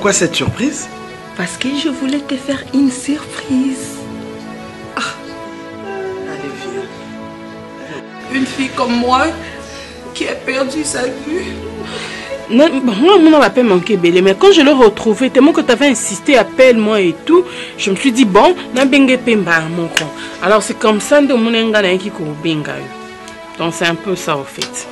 Pourquoi cette surprise? Parce que je voulais te faire une surprise. Ah. Allez, viens. Une fille comme moi qui a perdu sa vue. Non, moi, mon nom m'appelle manqué Bélé, mais quand je l'ai retrouvé, tellement que tu avais insisté, appelle-moi et tout, je me suis dit, bon, je vais te faire mon con. Alors, c'est comme ça que je vais te faire. Donc, c'est un peu ça, en fait.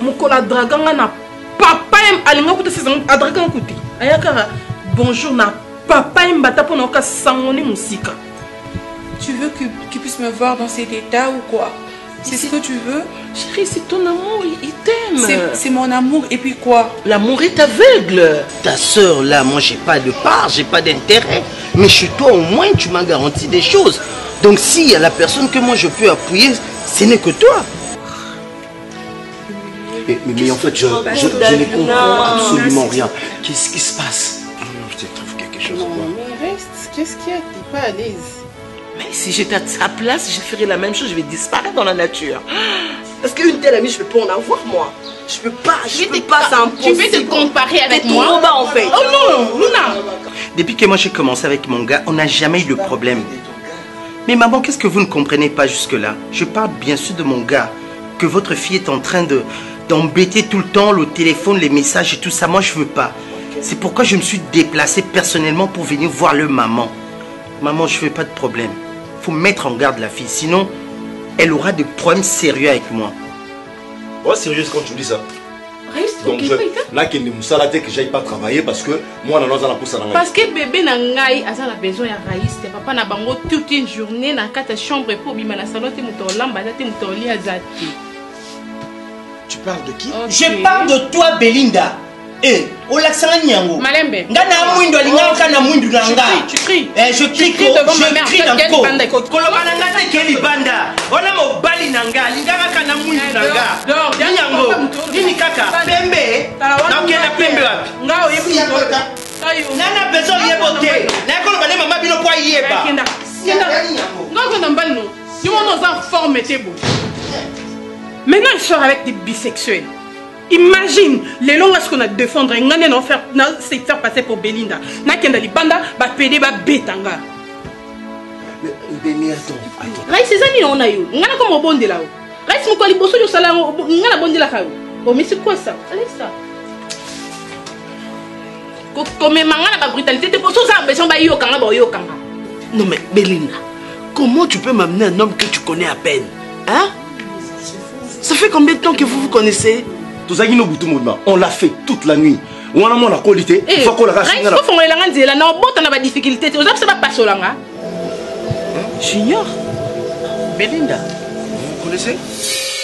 Mon con, la dragon, n'a papa, elle m'a écouté, c'est un dragon écouté. Ayakara, bonjour, na papa, elle m'a tapé, on a sangoné mon sika. Tu veux qu'il puisse me voir dans cet état ou quoi? C'est ce que tu veux? Chérie, c'est ton amour, il t'aime. C'est mon amour, et puis quoi? L'amour est aveugle. Ta soeur là, moi j'ai pas de part, j'ai pas d'intérêt. Mais chez toi au moins, tu m'as garanti des choses. Donc s'il y a la personne que moi je peux appuyer, ce n'est que toi. Mais en fait, je ne comprends absolument rien. Qu'est-ce qui se passe? Je te trouve quelque chose. Non, mais reste, qu'est-ce qu'il y a? T'es pas à l'aise. Mais si j'étais à sa place, je ferais la même chose, je vais disparaître dans la nature. Parce qu'une telle amie, je ne peux pas en avoir, moi. Je ne peux pas, c'est impossible. Tu veux te comparer avec moi? Tout bas, en fait. Oh non, Luna. Depuis que moi j'ai commencé avec mon gars, on n'a jamais eu de problème. Mais maman, qu'est-ce que vous ne comprenez pas jusque-là? Je parle bien sûr de mon gars, que votre fille est en train d'embêter tout le temps, le téléphone, les messages et tout ça. Moi, je ne veux pas. C'est pourquoi je me suis déplacée personnellement pour venir voir le maman. Maman, je ne fais pas de problème. Faut mettre en garde la fille, sinon elle aura des problèmes sérieux avec moi. Ouais, sérieuse quand tu dis ça. Reste. Donc là qu'il ne me salade que j'aille pas travailler parce que moi non dans la pousse à la. Parce que bébé nangai a ça la besoin à Raïs, tes papa na bango toute une journée dans quatre chambres pour bima la salon te mutola mbada te mutoli azati. Tu parles de qui? Je parle de toi Belinda. Eh, on l'a senti n'yango. Malembe. Gana muindo linga kana muindo nanga. Tu cries. Eh, je crie devant ma mère. Je crie dans banda. Koloma nanga te keli banda. Ona mo bali nanga linga kana muindo nanga. Donc n'yango. Nini kaka pembe. Donc na pembe wapi? Ngao yebi ndoka. Tayo. Nana bezo yebote. Na koloma ne mama bino kwa yeba. Ngao na mbali no. Yo mon enfant forme tebo. Maintenant il sort avec des bisexuels. Imagine, les longs qu'on a défendre, c'est faire passer pour Belinda. Nakenda libanda, ba pédé, ba bétanga. Mais attends. Raïs, c'est ça, on a eu. On a comme bon de là. Raïs, mon coli, bosso, le salaire, on a bon de là. Bon, mais c'est quoi ça? Allez, ça. Comme la brutalité, t'es pour ça, mais j'en vais au Kanga, au Kanga. Non, mais Belinda, comment tu peux m'amener un homme que tu connais à peine? Hein? Ça fait combien de temps que vous vous connaissez? On l'a fait toute la nuit. On a mon qualité. Il faut qu'on la rassure. Il faut qu'on la rassure. On a des difficultés. On ne sait pas passer là. Junior, Belinda, vous connaissez?